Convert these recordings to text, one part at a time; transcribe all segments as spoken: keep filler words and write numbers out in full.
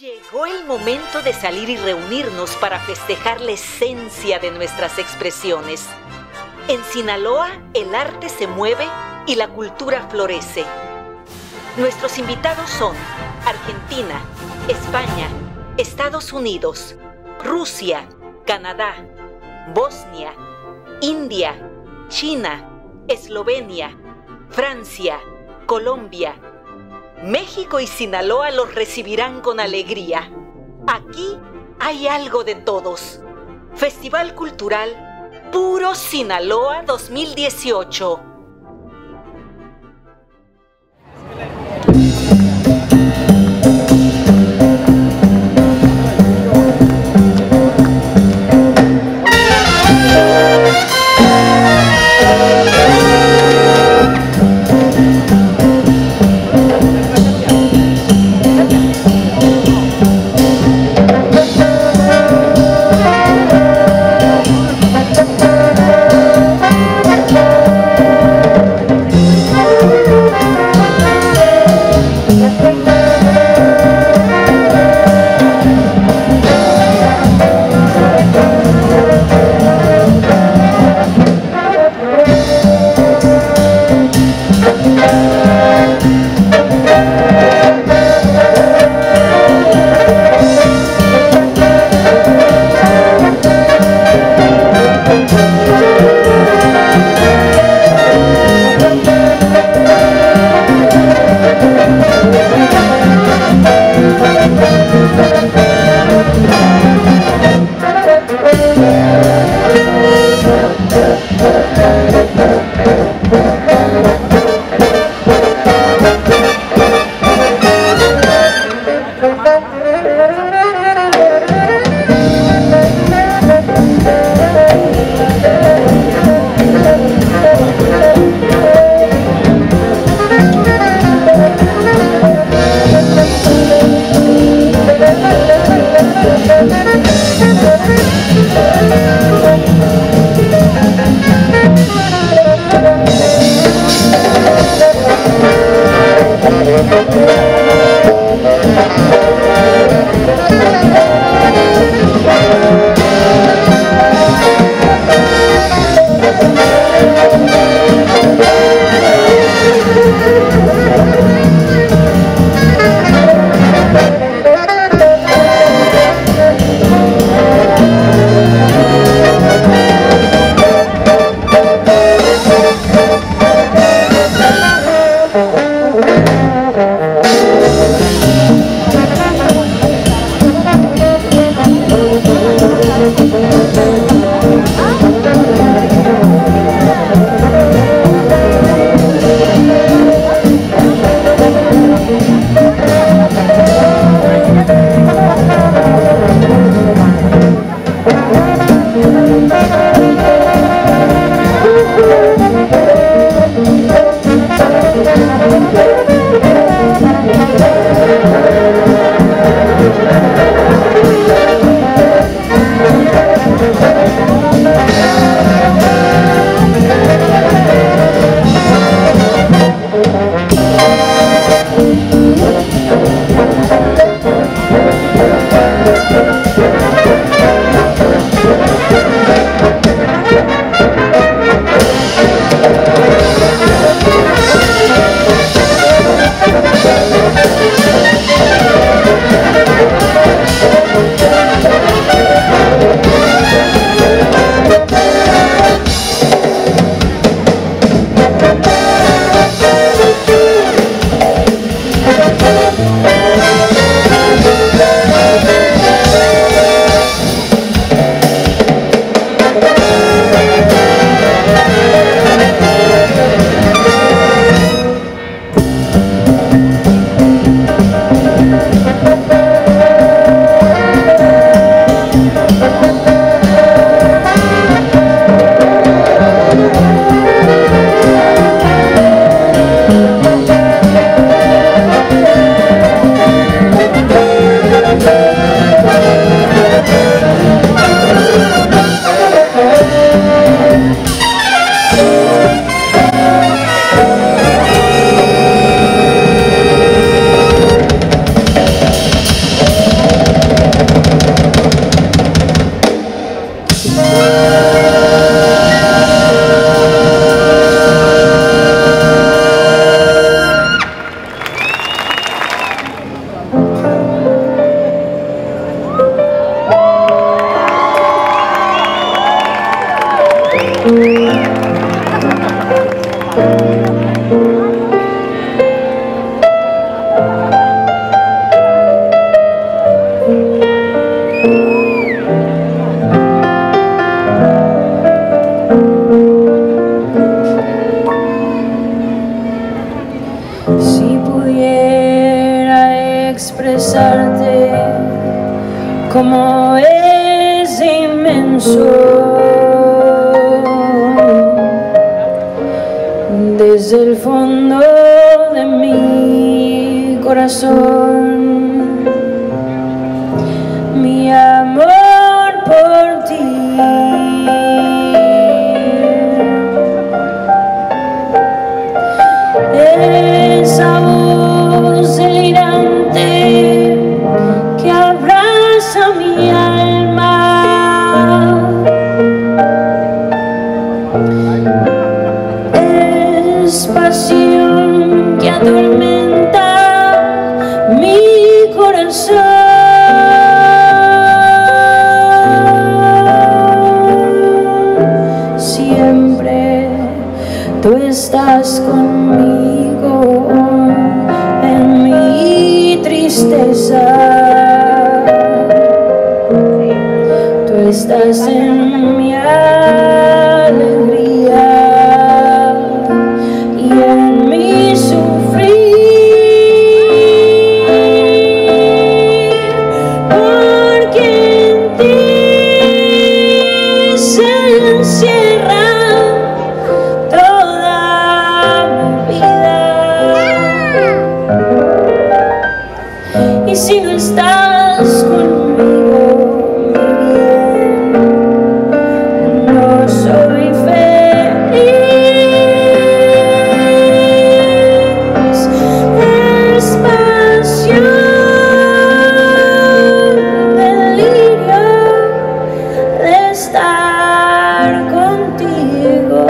Llegó el momento de salir y reunirnos para festejar la esencia de nuestras expresiones. En Sinaloa, el arte se mueve y la cultura florece. Nuestros invitados son Argentina, España, Estados Unidos, Rusia, Canadá, Bosnia, India, China, Eslovenia, Francia, Colombia. México y Sinaloa los recibirán con alegría. Aquí hay algo de todos. Festival Cultural Puro Sinaloa dos mil dieciocho. Thank you. Si pudiera expresarte como es inmenso desde el fondo de mi corazón, mi amor por ti, esa voz delirante que abraza mi alma, es pasión que atormenta mi corazón. Siempre tú estás conmigo en mi tristeza, tú estás en mi alegría y en mi sufrir, porque en ti se encierra estás conmigo, no soy feliz. Es pasión, delirio de estar contigo.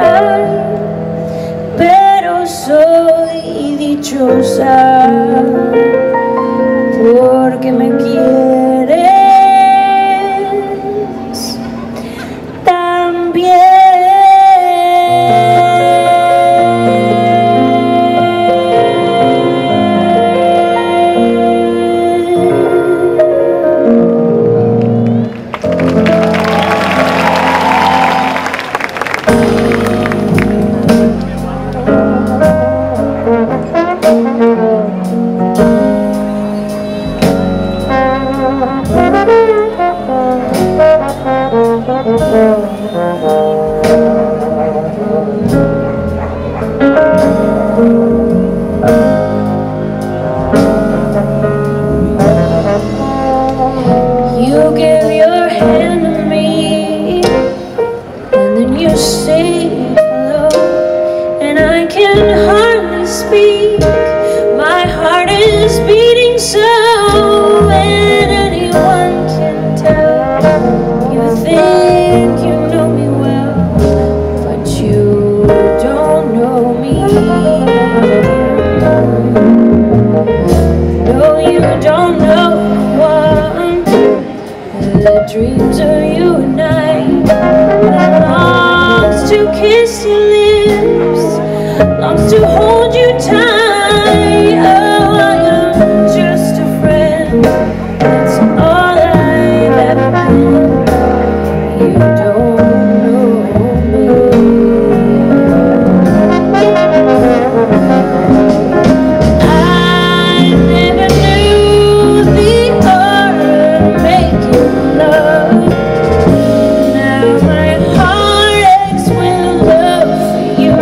Ay, pero soy dichosa porque me quieres también. You give your hand to me, and then you say hello, and I can hardly speak, my heart is beating so, and anyone can tell, you think you know me well, but you don't know me, no you don't know what the dreams of you and I that longs to kiss your lips, longs to hold you tight. Oh, I am just a friend, that's all I've ever been. You don't know me. I never knew the order of making love. Now my heart aches with love for you.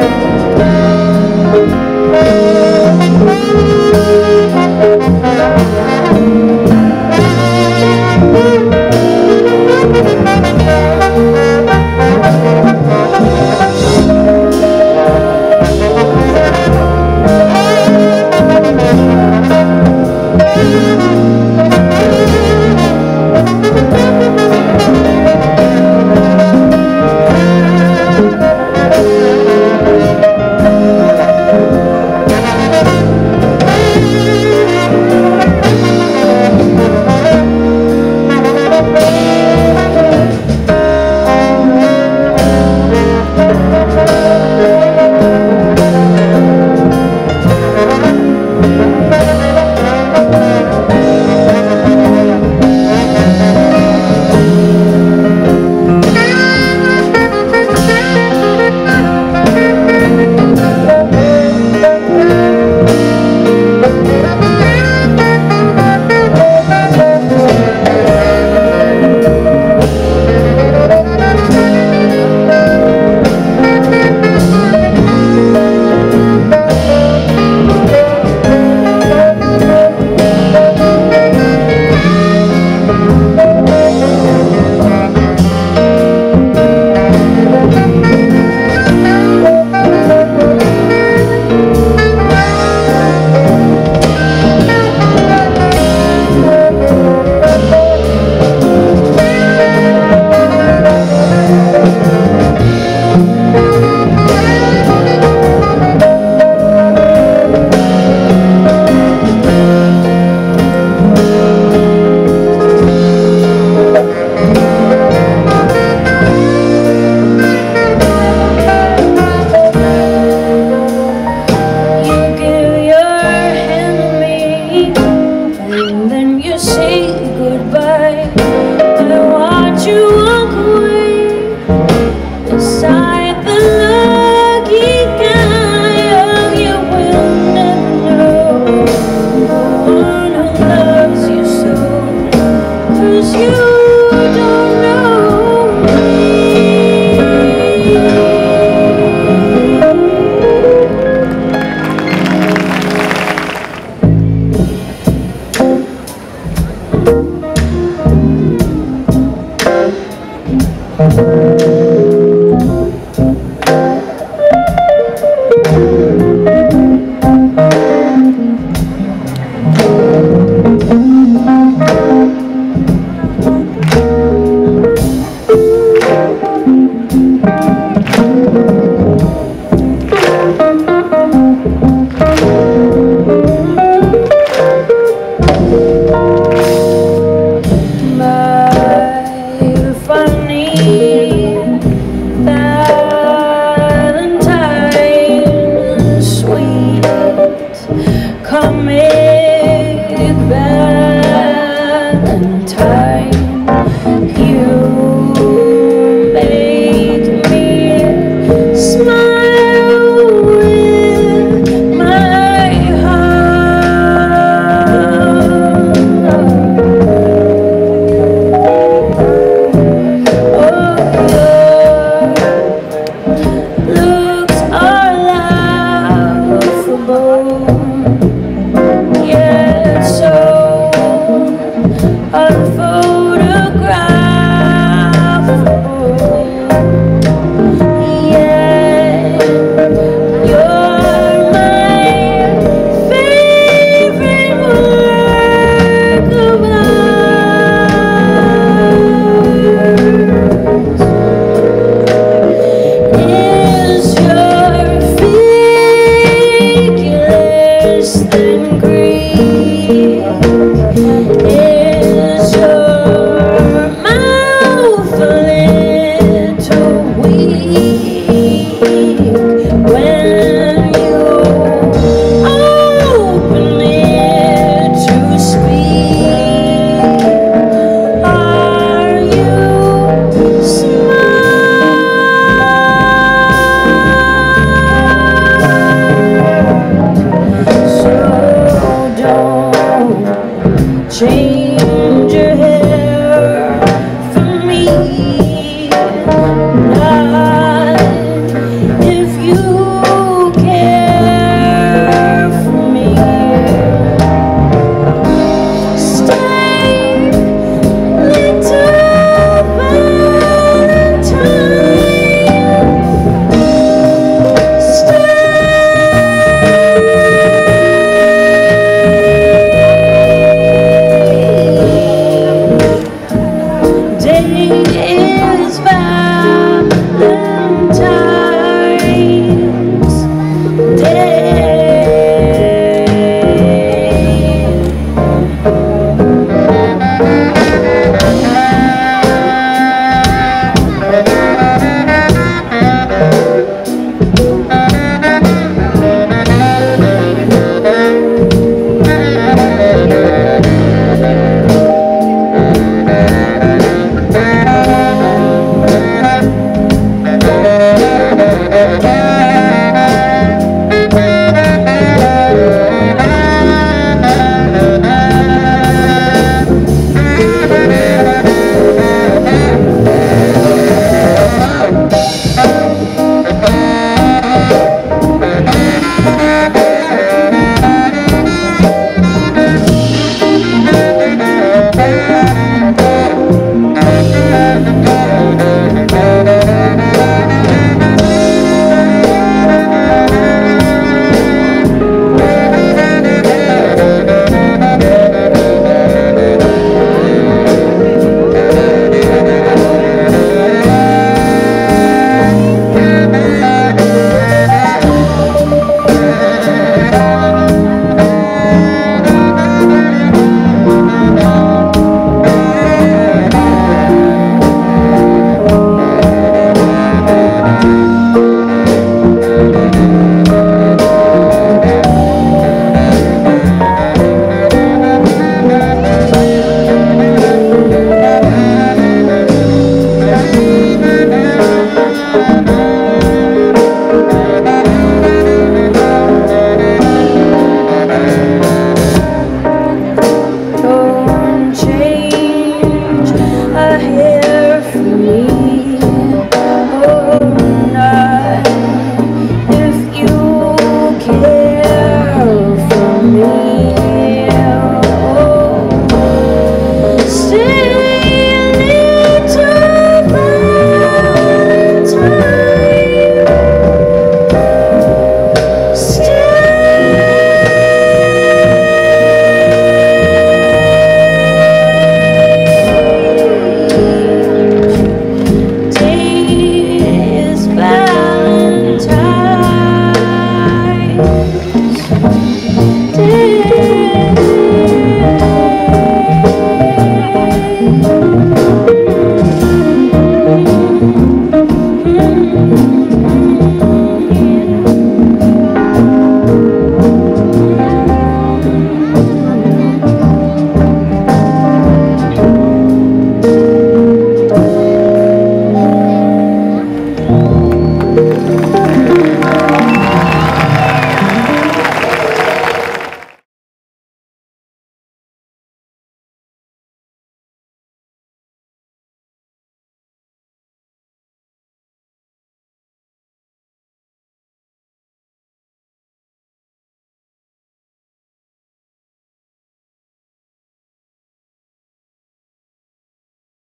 If you